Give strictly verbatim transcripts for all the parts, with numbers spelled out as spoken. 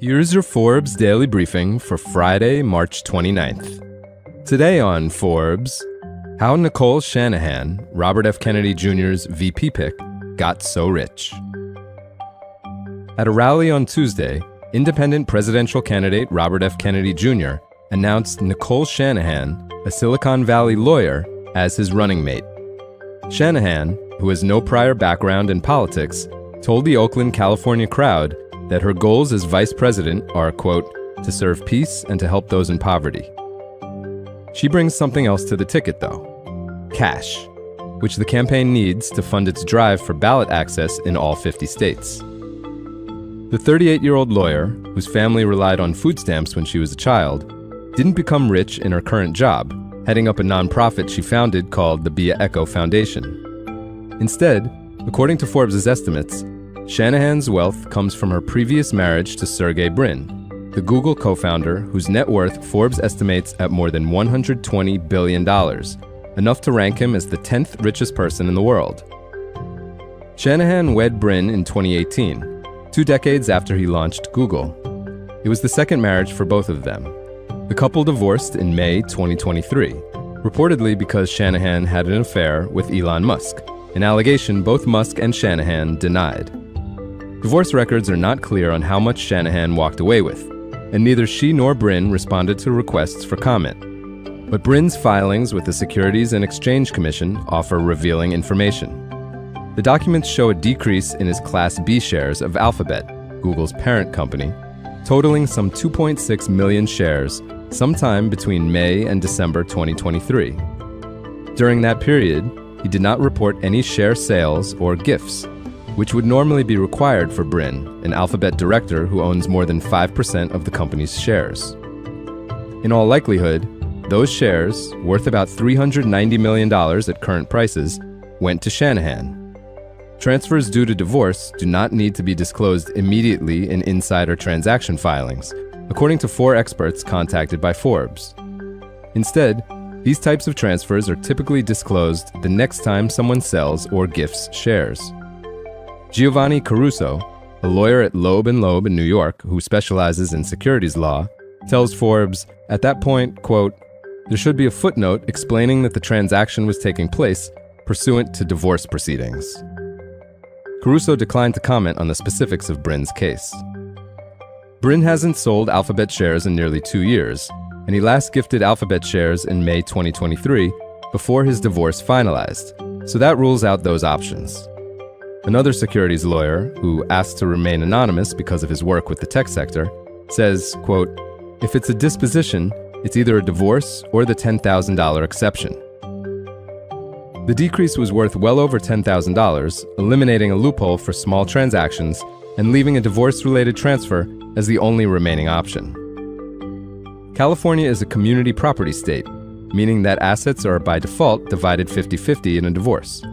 Here's your Forbes Daily Briefing for Friday, March twenty-ninth. Today on Forbes, how Nicole Shanahan, Robert F. Kennedy Junior's V P pick, got so rich. At a rally on Tuesday, independent presidential candidate Robert F. Kennedy Junior announced Nicole Shanahan, a Silicon Valley lawyer, as his running mate. Shanahan, who has no prior background in politics, told the Oakland, California crowd that her goals as vice president are, quote, to serve peace and to help those in poverty. She brings something else to the ticket, though. Cash, which the campaign needs to fund its drive for ballot access in all fifty states. The thirty-eight-year-old lawyer, whose family relied on food stamps when she was a child, didn't become rich in her current job, heading up a nonprofit she founded called the Bia Echo Foundation. Instead, according to Forbes' estimates, Shanahan's wealth comes from her previous marriage to Sergey Brin, the Google co-founder whose net worth Forbes estimates at more than one hundred twenty billion dollars, enough to rank him as the tenth richest person in the world. Shanahan wed Brin in twenty eighteen, two decades after he launched Google. It was the second marriage for both of them. The couple divorced in May twenty twenty-three, reportedly because Shanahan had an affair with Elon Musk, an allegation both Musk and Shanahan denied. Divorce records are not clear on how much Shanahan walked away with, and neither she nor Brin responded to requests for comment. But Brin's filings with the Securities and Exchange Commission offer revealing information. The documents show a decrease in his Class B shares of Alphabet, Google's parent company, totaling some two point six million shares sometime between May and December twenty twenty-three. During that period, he did not report any share sales or gifts, which would normally be required for Brin, an Alphabet director who owns more than five percent of the company's shares. In all likelihood, those shares, worth about three hundred ninety million dollars at current prices, went to Shanahan. Transfers due to divorce do not need to be disclosed immediately in insider transaction filings, according to four experts contacted by Forbes. Instead, these types of transfers are typically disclosed the next time someone sells or gifts shares. Giovanni Caruso, a lawyer at Loeb and Loeb in New York who specializes in securities law, tells Forbes, at that point, quote, there should be a footnote explaining that the transaction was taking place pursuant to divorce proceedings. Caruso declined to comment on the specifics of Brin's case. Brin hasn't sold Alphabet shares in nearly two years, and he last gifted Alphabet shares in May twenty twenty-three before his divorce finalized, so that rules out those options. Another securities lawyer, who asked to remain anonymous because of his work with the tech sector, says, quote, if it's a disposition, it's either a divorce or the ten thousand dollar exception. The decrease was worth well over ten thousand dollars, eliminating a loophole for small transactions and leaving a divorce-related transfer as the only remaining option. California is a community property state, meaning that assets are by default divided fifty fifty in a divorce.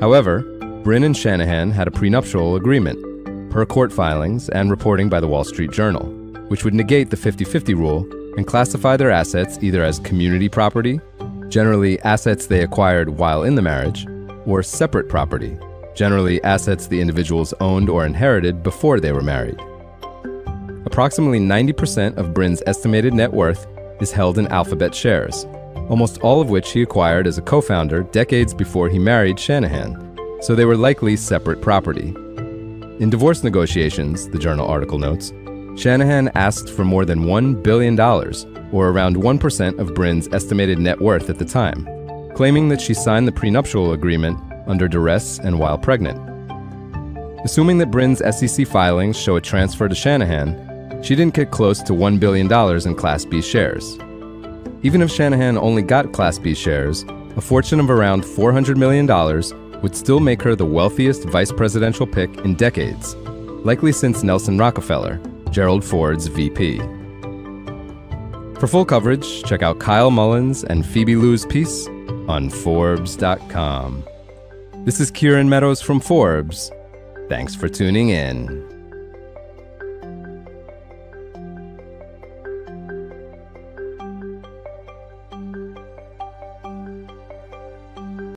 However, Brin and Shanahan had a prenuptial agreement, per court filings and reporting by the Wall Street Journal, which would negate the fifty fifty rule and classify their assets either as community property, generally assets they acquired while in the marriage, or separate property, generally assets the individuals owned or inherited before they were married. Approximately ninety percent of Brin's estimated net worth is held in Alphabet shares, almost all of which he acquired as a co-founder decades before he married Shanahan, so they were likely separate property. In divorce negotiations, the Journal article notes, Shanahan asked for more than one billion dollars, or around one percent of Brin's estimated net worth at the time, claiming that she signed the prenuptial agreement under duress and while pregnant. Assuming that Brin's S E C filings show a transfer to Shanahan, she didn't get close to one billion dollars in Class B shares. Even if Shanahan only got Class B shares, a fortune of around four hundred million dollars would still make her the wealthiest vice presidential pick in decades, likely since Nelson Rockefeller, Gerald Ford's V P. For full coverage, check out Kyle Mullins and Phoebe Liu's piece on Forbes dot com. This is Kieran Meadows from Forbes. Thanks for tuning in.